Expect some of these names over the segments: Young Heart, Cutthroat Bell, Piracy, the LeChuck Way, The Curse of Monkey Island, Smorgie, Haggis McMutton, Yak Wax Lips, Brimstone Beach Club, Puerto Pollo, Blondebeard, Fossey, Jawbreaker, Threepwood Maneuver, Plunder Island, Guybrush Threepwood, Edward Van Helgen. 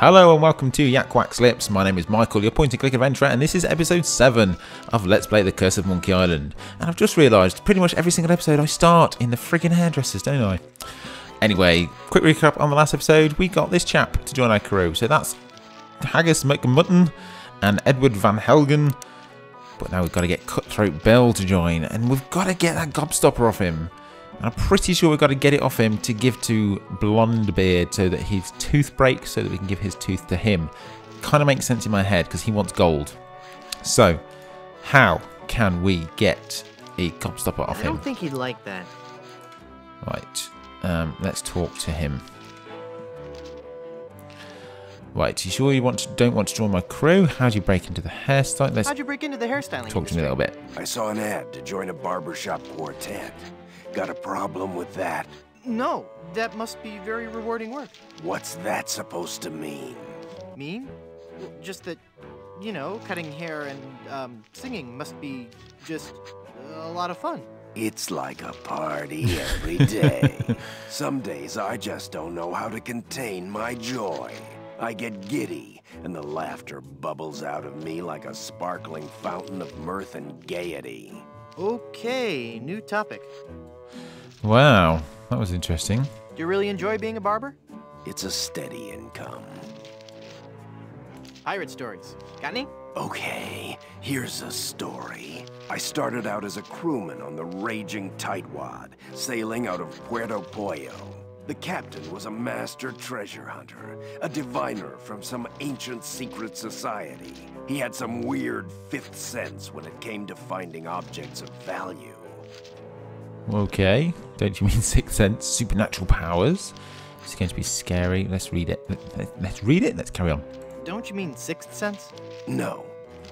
Hello and welcome to Yak Wax Lips. My name is Michael, your point and click adventurer, and this is episode 7 of Let's Play The Curse of Monkey Island. And I've just realised pretty much every single episode I start in the friggin' hairdressers, don't I? Anyway, quick recap on the last episode. We got this chap to join our crew. So that's Haggis McMutton and Edward Van Helgen. But now we've got to get Cutthroat Bell to join, and we've got to get that gobstopper off him. And I'm pretty sure we've got to get it off him to give to Blondebeard so that his tooth breaks, so that we can give his tooth to him. Kind of makes sense in my head because he wants gold. So, how can we get a gobstopper off him? I don't think he'd like that. Right, let's talk to him. Right, you sure you don't want to join my crew? How'd you break into the hairstyle? How'd you break into the hairstyling? Talk to me a little bit. I saw an ad to join a barbershop quartet. Got a problem with that? No, that must be very rewarding work. What's that supposed to mean? Mean? Just that, you know, cutting hair and singing must be just a lot of fun. It's like a party every day. Some days I just don't know how to contain my joy. I get giddy, and the laughter bubbles out of me like a sparkling fountain of mirth and gaiety. Okay, new topic. Wow, that was interesting. Do you really enjoy being a barber? It's a steady income. Pirate stories. Got any? Okay, here's a story. I started out as a crewman on the raging tightwad, sailing out of Puerto Pollo. The captain was a master treasure hunter, a diviner from some ancient secret society. He had some weird fifth sense when it came to finding objects of value. Okay, don't you mean sixth sense, supernatural powers? It's going to be scary. Let's read it. Let's read it. Let's carry on. Don't you mean sixth sense? No.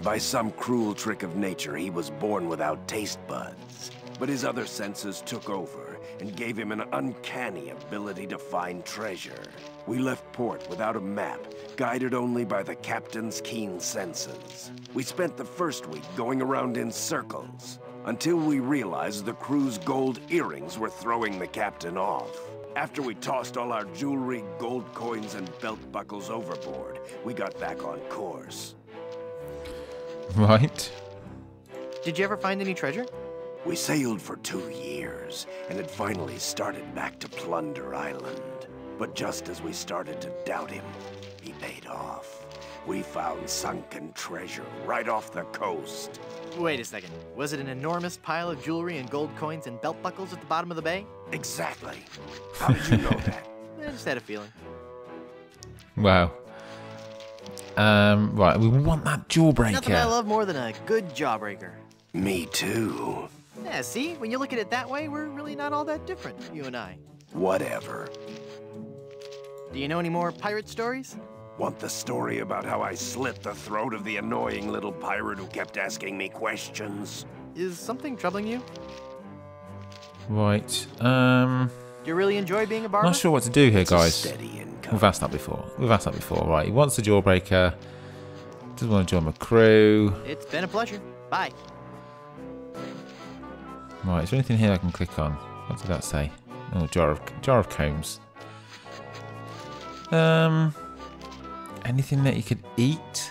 By some cruel trick of nature, he was born without taste buds. But his other senses took over and gave him an uncanny ability to find treasure. We left port without a map, guided only by the captain's keen senses. We spent the first week going around in circles, until we realized the crew's gold earrings were throwing the captain off. After we tossed all our jewelry, gold coins, and belt buckles overboard, we got back on course. Right. Did you ever find any treasure? We sailed for 2 years, and had finally started back to Plunder Island. But just as we started to doubt him, he paid off. We found sunken treasure right off the coast. Wait a second. Was it an enormous pile of jewelry and gold coins and belt buckles at the bottom of the bay? Exactly. How did you know that? I just had a feeling. Wow. Right, we want that jawbreaker. Nothing I love more than a good jawbreaker. Me too. Yeah, see? When you look at it that way, we're really not all that different, you and I. Whatever. Do you know any more pirate stories? Want the story about how I slit the throat of the annoying little pirate who kept asking me questions? Is something troubling you? Right, Do you really enjoy being a barber? Not sure what to do here, guys. We've asked that before. Right, he wants the jawbreaker. Doesn't want to join my crew. It's been a pleasure. Bye. Right, is there anything here I can click on? What did that say? Oh, jar of combs. Anything that you could eat?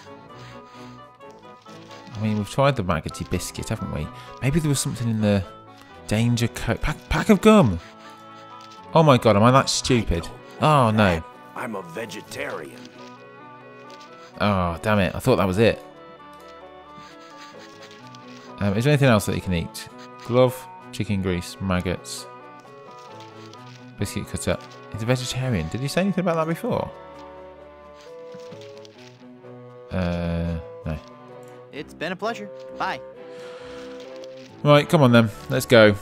I mean, we've tried the maggoty biscuit, haven't we? Maybe there was something in the danger coat. Pack of gum! Oh my god, am I that stupid? Oh no. I'm a vegetarian. Oh, damn it. I thought that was it. Is there anything else that you can eat? Glove, chicken grease, maggots, biscuit cutter. It's a vegetarian. Did you say anything about that before? No. It's been a pleasure. Bye. Right, come on then. Let's go.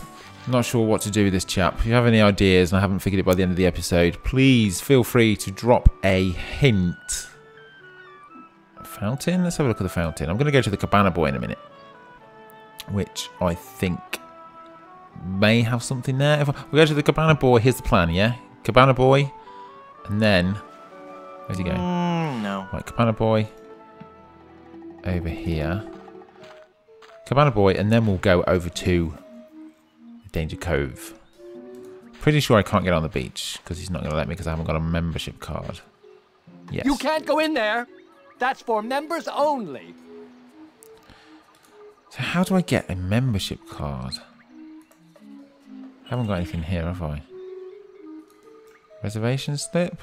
I'm not sure what to do with this chap. If you have any ideas and I haven't figured it by the end of the episode, please feel free to drop a hint. A fountain? Let's have a look at the fountain. I'm going to go to the Cabana Boy in a minute, which I think may have something there. If we go to the Cabana Boy, here's the plan, yeah? Cabana Boy, and then... Where's he going? No. Right, Cabana Boy over here. Cabana Boy, and then we'll go over to Danger Cove. Pretty sure I can't get on the beach because he's not going to let me because I haven't got a membership card. Yes. You can't go in there. That's for members only. So how do I get a membership card? I haven't got anything here, have I? Reservation slip?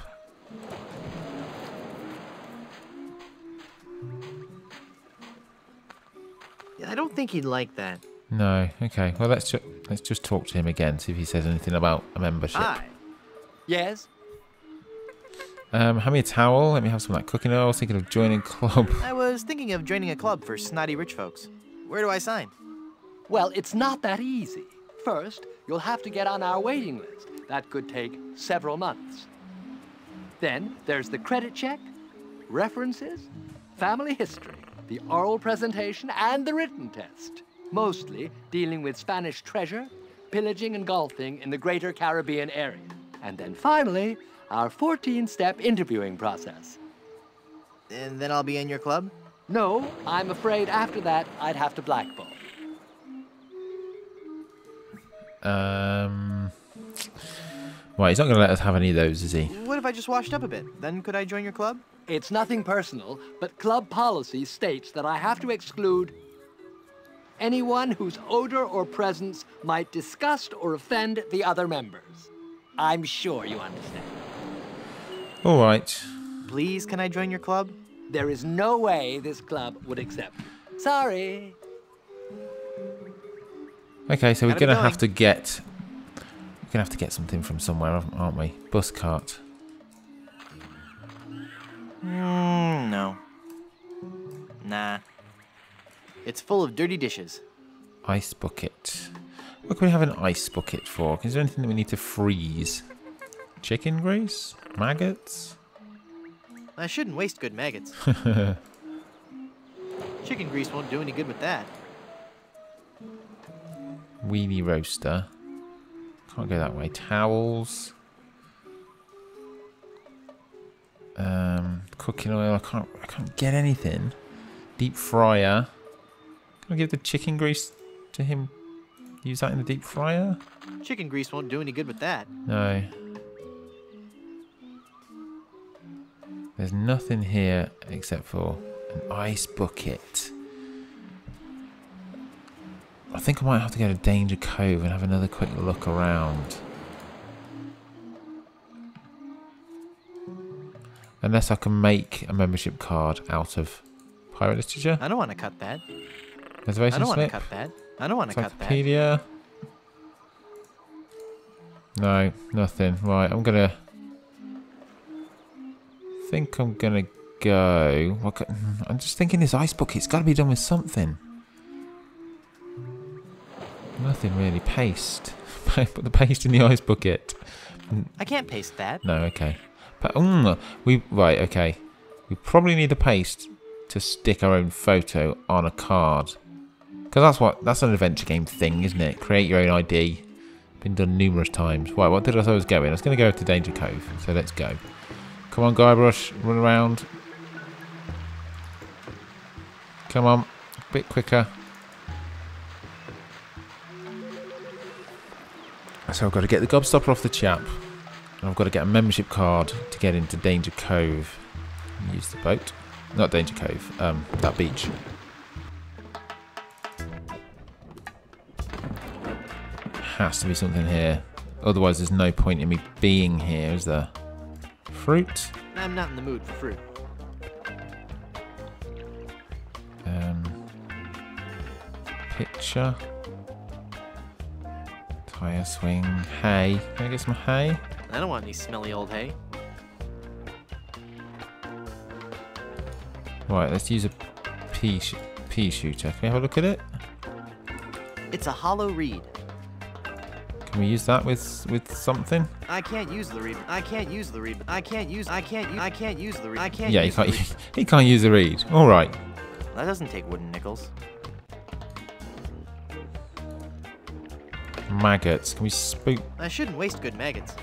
I don't think he'd like that. No. Okay. Well, let's just talk to him again, see if he says anything about a membership. Hi. Yes. Hand me a towel. Let me have some of that cooking oil. I was thinking of joining a club. I was thinking of joining a club for snotty rich folks. Where do I sign? Well, it's not that easy. First, you'll have to get on our waiting list. That could take several months. Then there's the credit check, references, family history, the oral presentation, and the written test, mostly dealing with Spanish treasure, pillaging and golfing in the greater Caribbean area. And then finally, our 14-step interviewing process. And then I'll be in your club? No, I'm afraid after that, I'd have to blackball. Right, he's not going to let us have any of those, is he? What if I just washed up a bit? Then could I join your club? It's nothing personal, but club policy states that I have to exclude anyone whose odor or presence might disgust or offend the other members. I'm sure you understand. All right. Please, can I join your club? There is no way this club would accept. Sorry. Okay, so we're going to have to get something from somewhere, aren't we? Bus cart. No. Nah. It's full of dirty dishes. Ice bucket. What can we have an ice bucket for? Is there anything that we need to freeze? Chicken grease? Maggots? I shouldn't waste good maggots. Chicken grease won't do any good with that. Weenie roaster. Can't go that way. Towels. Cooking oil. I can't get anything. Deep fryer. Can I give the chicken grease to him? Use that in the deep fryer? Chicken grease won't do any good with that. No. There's nothing here except for an ice bucket. I think I might have to go to Danger Cove and have another quick look around. Unless I can make a membership card out of pirate literature. I don't want to cut that. Reservation slip. I don't want to cut that. I don't want to cut that. Encyclopedia. No, nothing. Right, I'm gonna. Think I'm gonna go. I'm just thinking this ice bucket's got to be done with something. Nothing really. Paste. Put the paste in the ice bucket. I can't paste that. No. Okay. But okay. We probably need the paste to stick our own photo on a card, because that's an adventure game thing, isn't it? Create your own ID. Been done numerous times. Right, what did I say I was going? I was going to go to Danger Cove. So let's go. Come on, Guybrush, run around. Come on, a bit quicker. So I've got to get the gobstopper off the chap. And I've got to get a membership card to get into Danger Cove. Use the boat. Not Danger Cove, that beach. Has to be something here. Otherwise there's no point in me being here, is there? Fruit? I'm not in the mood for fruit. Picture. Tire swing. Hay. Can I get some hay? I don't want any smelly old hay. Right, let's use a pea shooter. Can we have a look at it? It's a hollow reed. Can we use that with something? I can't use the reed. I can't use the reed. I can't use the reed. I can't. Yeah, he can't use the reed. All right. That doesn't take wooden nickels. Maggots. Can we spook? I shouldn't waste good maggots.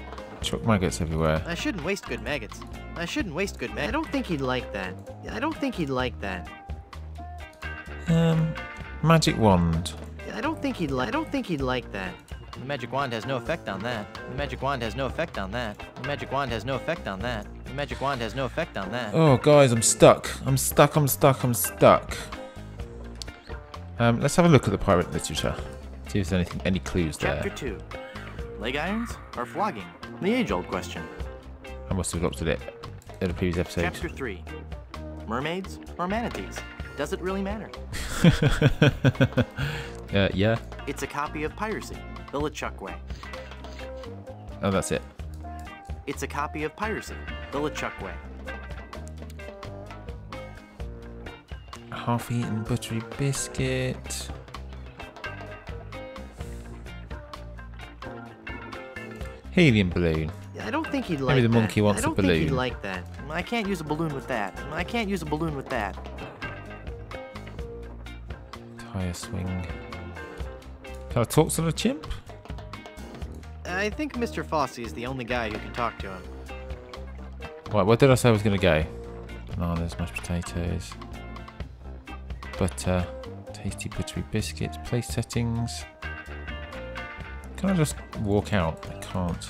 Chuck maggots everywhere. I shouldn't waste good maggots. I shouldn't waste good maggots. I don't think he'd like that. I don't think he'd like that. Magic wand. I don't think he'd like. I don't think he'd like that. The magic wand has no effect on that. The magic wand has no effect on that. The magic wand has no effect on that. The magic wand has no effect on that. Oh, guys, I'm stuck. I'm stuck. Let's have a look at the pirate literature. See if there's anything, any clues there. Chapter 2. Leg irons or flogging? The age-old question. I must have looked at it in a previous episode. Chapter 3. Mermaids or manatees? Does it really matter? Yeah. It's a copy of Piracy, the LeChuck Way. Oh, that's it. It's a copy of Piracy, the LeChuck Way. Half-eaten buttery biscuit. Helium balloon. I don't think he'd like that. Maybe the monkey wants a balloon. I don't think he'd like that. I can't use a balloon with that. Tire swing. Can I talk to the chimp? I think Mr. Fossey is the only guy who can talk to him. Right, where did I say I was going to go? Bananas, mashed potatoes, butter, tasty buttery biscuits, place settings. Can I just walk out? I can't.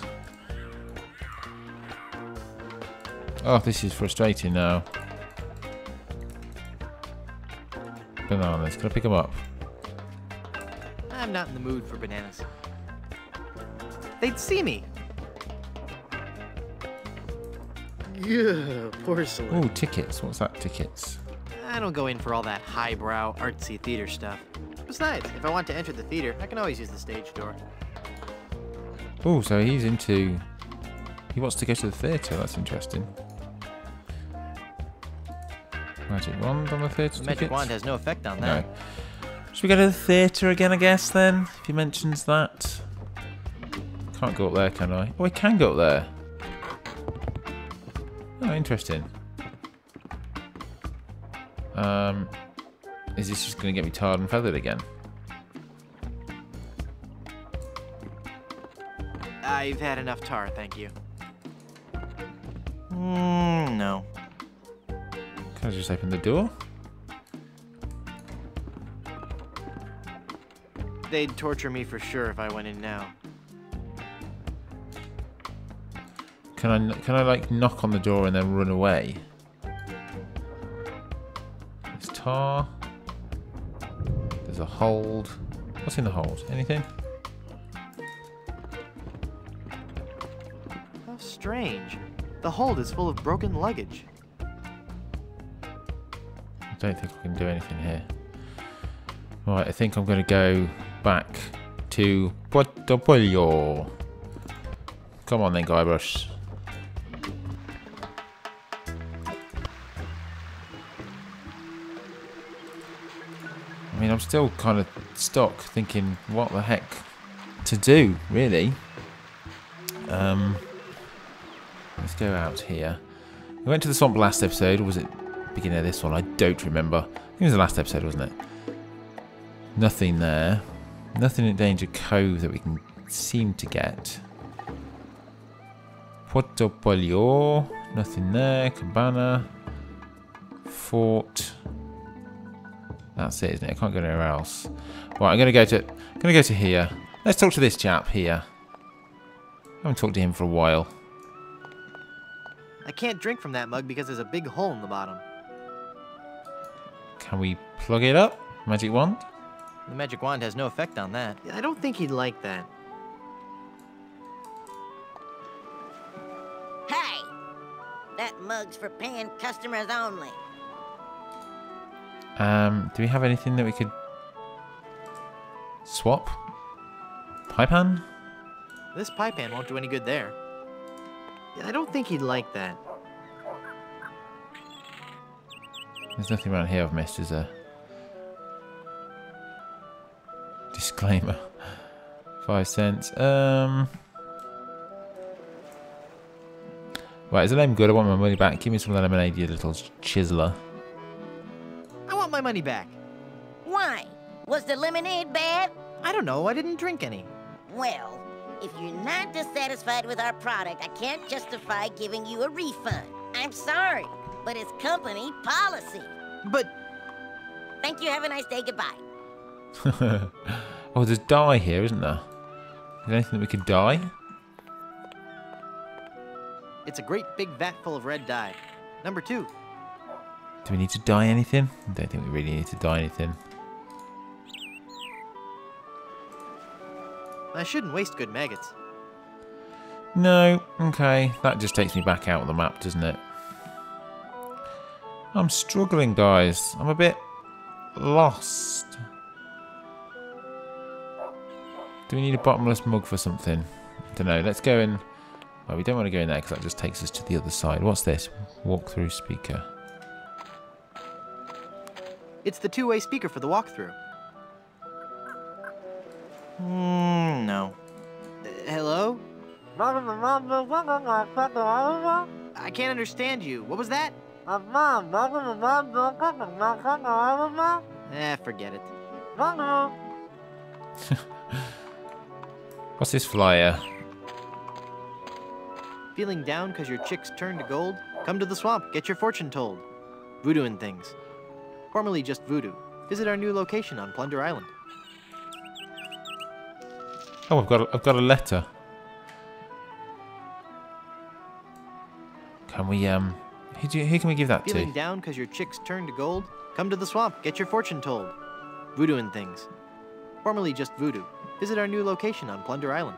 Oh, this is frustrating now. Bananas, can I pick them up? I'm not in the mood for bananas. They'd see me. Yeah, porcelain. Oh, tickets. What's that, tickets? I don't go in for all that highbrow, artsy theater stuff. Besides, if I want to enter the theater, I can always use the stage door. Oh, so he's into... He wants to go to the theater. That's interesting. Magic wand on the theatre. Magic wand has no effect on that. No. Should we go to the theatre again, I guess, then? If he mentions that. Can't go up there, can I? Oh, I can go up there. Oh, interesting. Is this just going to get me tarred and feathered again? I've had enough tar, thank you. No. Can I just open the door? They'd torture me for sure if I went in now. Can I like knock on the door and then run away? There's tar. There's a hold. What's in the hold? Anything? How strange. The hold is full of broken luggage. I don't think I can do anything here. Right, I think I'm going to go back to Puerto Pollo. Come on then, Guybrush. I mean, I'm still kind of stuck thinking what the heck to do, really. Let's go out here. We went to the swamp last episode, or was it the beginning of this one? I don't remember. I think it was the last episode, wasn't it? Nothing there. Nothing in Danger Cove that we can seem to get. Puerto Pollo. Nothing there. Cabana. Fort. That's it, isn't it? I can't go anywhere else. Right, I'm gonna go to here. Let's talk to this chap here. I haven't talked to him for a while. I can't drink from that mug because there's a big hole in the bottom. Can we plug it up? Magic wand? The magic wand has no effect on that. I don't think he'd like that. Hey! That mug's for paying customers only. Do we have anything that we could swap? Pie pan? This pie pan won't do any good there. I don't think he'd like that. There's nothing around here I've missed, is there? Disclaimer. 5 cents. Right, is the name good? I want my money back. Give me some of that lemonade, you little chiseler. I want my money back. Why? Was the lemonade bad? I don't know. I didn't drink any. Well, if you're not dissatisfied with our product, I can't justify giving you a refund. I'm sorry, but it's company policy. But... Thank you. Have a nice day. Goodbye. Oh, there's dye here, isn't there? Is there anything that we can dye? It's a great big vat full of red dye. Number two. Do we need to dye anything? I don't think we really need to dye anything. I shouldn't waste good maggots. No, okay. That just takes me back out of the map, doesn't it? I'm struggling, guys. I'm a bit lost. Do we need a bottomless mug for something? I don't know. Let's go in. Well, we don't want to go in there because that just takes us to the other side. What's this? Walkthrough speaker. It's the two-way speaker for the walkthrough. No. Hello? I can't understand you. What was that? Forget it. What's this flyer? Feeling down because your chicks turned to gold? Come to the swamp, get your fortune told. Voodoo and things. Formerly just voodoo. Visit our new location on Plunder Island. Oh, I've got a letter. Can we who can we give that to? Feeling down because your chicks turned to gold? Come to the swamp, get your fortune told. Voodoo and things. Formerly just voodoo. Visit our new location on Plunder Island.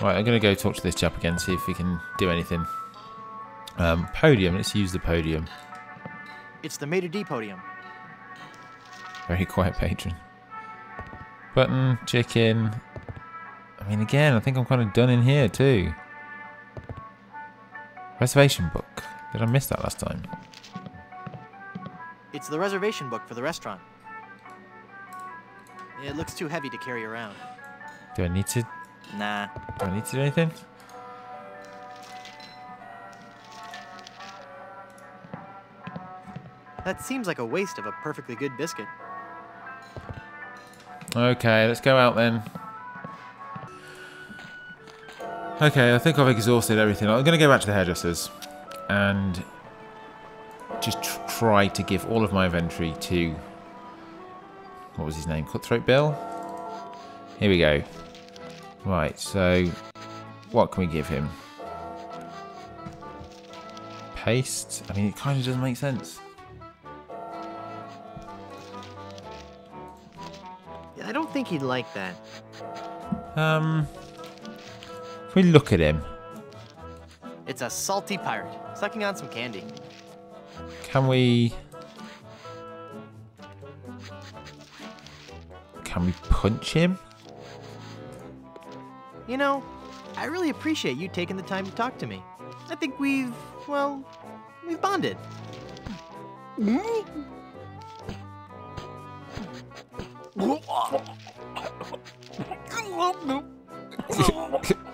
Right, I'm going to go talk to this chap again, see if we can do anything. Podium, let's use the podium. It's the maitre d' podium. Very quiet patron. Button, chicken. I mean, again, I think I'm kind of done in here too. Reservation book. Did I miss that last time? It's the reservation book for the restaurant. It looks too heavy to carry around. Do I need to? Nah. Do I need to do anything? That seems like a waste of a perfectly good biscuit. Okay, let's go out then. Okay, I think I've exhausted everything. I'm going to go back to the hairdressers and just try to give all of my inventory to... what was his name? Cutthroat Bell? Here we go. Right, so what can we give him? Paste? I mean, it kind of doesn't make sense. I don't think he'd like that. Can we look at him? It's a salty pirate, sucking on some candy. Can we punch him? You know, I really appreciate you taking the time to talk to me. I think we've bonded.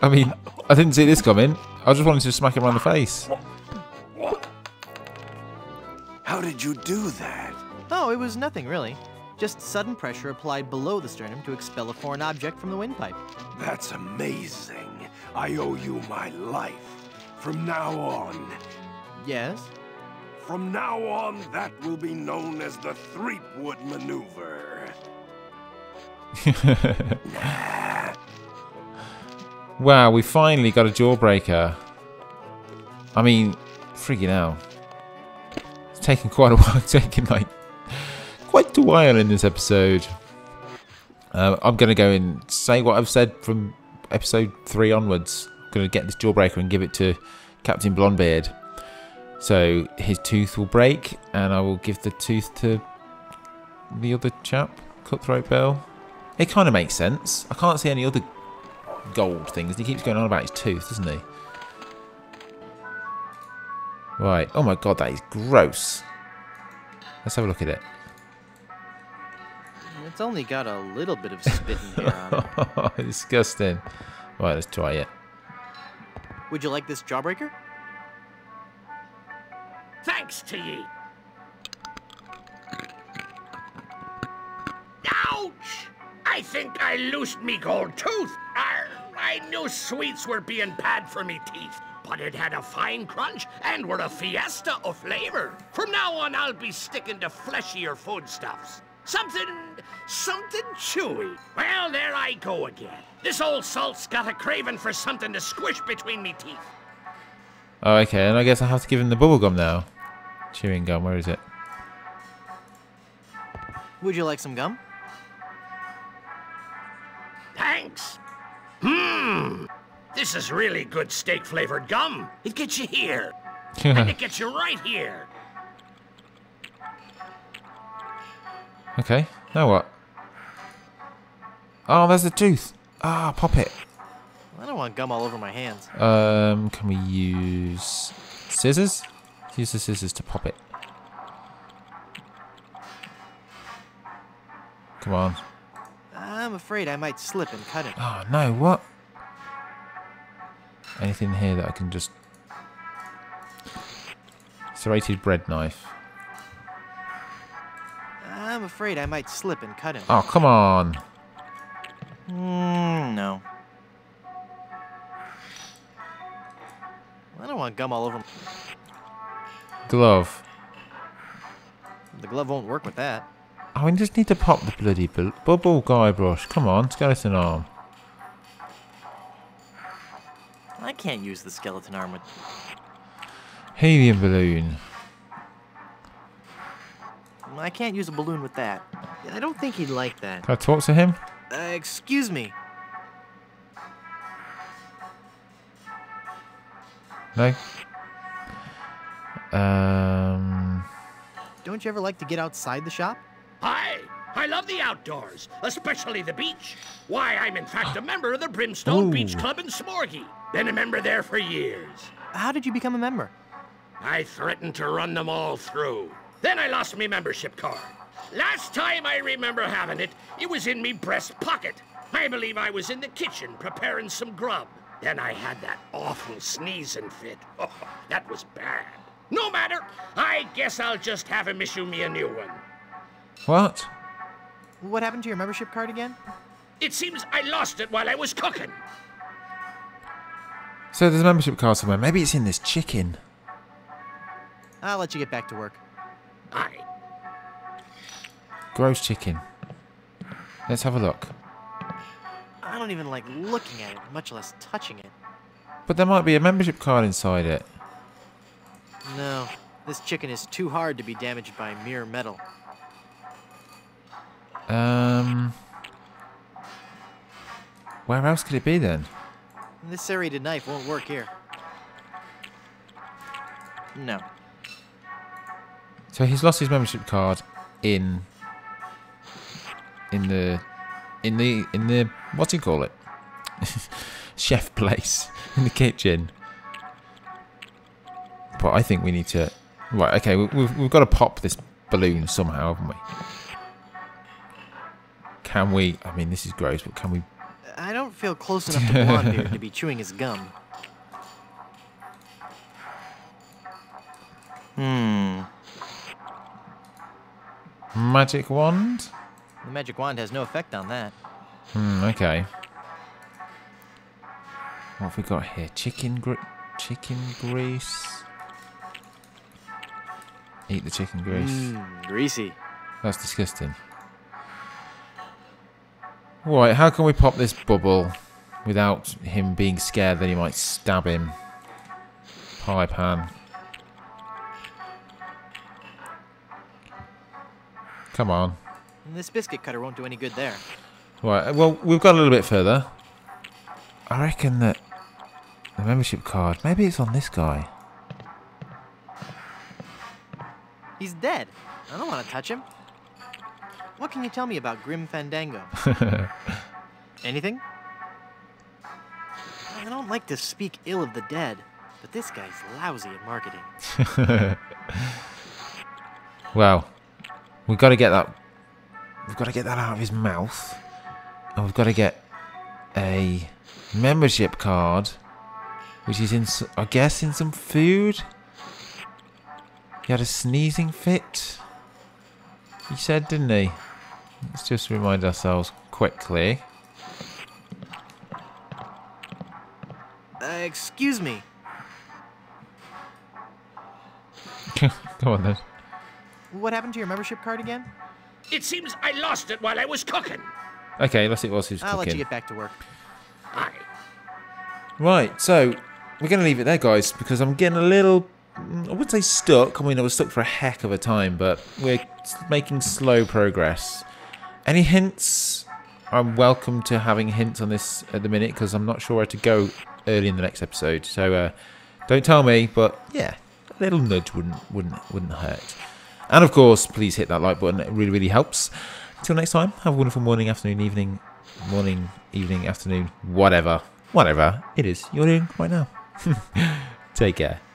I mean, I didn't see this coming. I just wanted to smack him around the face. How did you do that? Oh, it was nothing really. Just sudden pressure applied below the sternum to expel a foreign object from the windpipe. That's amazing. I owe you my life. From now on... Yes? From now on, that will be known as the Threepwood Maneuver. Wow, we finally got a Jawbreaker. I mean, freaking hell. It's taken quite a while, quite a while in this episode. I'm going to go and say what I've said from episode 3 onwards. I'm going to get this Jawbreaker and give it to Captain Blondebeard. So his tooth will break, and I will give the tooth to the other chap, Cutthroat Bell. It kind of makes sense. I can't see any other gold things. He keeps going on about his tooth, doesn't he? Right. Oh my god, that is gross. Let's have a look at it. It's only got a little bit of spit in here on it. Disgusting. Right, let's try it. Would you like this Jawbreaker? Thanks to ye. Ouch! I think I loosed me gold tooth. I knew sweets were being bad for me teeth, but it had a fine crunch and were a fiesta of flavor. From now on, I'll be sticking to fleshier foodstuffs. Something chewy. Well, there I go again. This old salt's got a craving for something to squish between me teeth. Oh, okay, and I guess I have to give him the bubblegum now. Chewing gum, where is it? Would you like some gum? Thanks. This is really good steak-flavored gum. It gets you here. And it gets you right here. Okay, now what? Oh, there's a tooth. Ah, pop it. I don't want gum all over my hands. Can we use scissors? Let's use the scissors to pop it. Come on. I'm afraid I might slip and cut it. Oh, no, what? Anything here that I can just... serrated bread knife. I'm afraid I might slip and cut him. Oh, come on. No. I don't want gum all over me. Glove. The glove won't work with that. Oh, we just need to pop the bloody bubble, Guybrush. Come on, skeleton arm. I can't use the skeleton arm with... helium balloon. I can't use a balloon with that. I don't think he'd like that. Can I talk to him? Excuse me. No? Don't you ever like to get outside the shop? I love the outdoors, especially the beach. Why, I'm in fact a member of the Brimstone Beach Club in Smorgie. Been a member there for years. How did you become a member? I threatened to run them all through. Then I lost my membership card. Last time I remember having it, it was in me breast pocket. I believe I was in the kitchen preparing some grub. Then I had that awful sneezing fit. Oh, that was bad. No matter, I guess I'll just have him issue me a new one. What? What happened to your membership card again? It seems I lost it while I was cooking. So there's a membership card somewhere. Maybe it's in this chicken. I'll let you get back to work. Aye. Gross chicken. Let's have a look. I don't even like looking at it, much less touching it. But there might be a membership card inside it. No, this chicken is too hard to be damaged by mere metal. Where else could it be then? This serrated knife won't work here. No. So he's lost his membership card in the what do you call it? Chef place in the kitchen. But I think we need to right. Okay, we've got to pop this balloon somehow, haven't we? Can we? I mean, this is gross, but can we? I don't feel close enough to Blondebeard to be chewing his gum. Magic wand? The magic wand has no effect on that. Okay. What have we got here? Chicken grease. Eat the chicken grease. Greasy. That's disgusting. Right, how can we pop this bubble without him being scared that he might stab him? Pie pan. Come on. This biscuit cutter won't do any good there. Right, well, we've got a little bit further. I reckon that the membership card, maybe it's on this guy. He's dead. I don't want to touch him. What can you tell me about Grim Fandango? Anything? I don't like to speak ill of the dead, but this guy's lousy at marketing. Wow. We've got to get that. We've got to get that out of his mouth, and we've got to get a membership card, which is in, I guess, in some food. He had a sneezing fit. He said, didn't he? Let's just remind ourselves quickly. Excuse me. Come on then. What happened to your membership card again? It seems I lost it while I was cooking. Okay, unless it was who's cooking. I'll let you get back to work. Aye. Right, so we're going to leave it there, guys, because I'm getting a little... I wouldn't say stuck. I mean, I was stuck for a heck of a time, but we're making slow progress. Any hints? I'm welcome to having hints on this at the minute, because I'm not sure where to go early in the next episode. So don't tell me, but yeah, a little nudge wouldn't hurt. And of course, please hit that like button. It really, really helps. Until next time, have a wonderful morning, afternoon, evening, whatever. Whatever it is you're doing right now. Take care.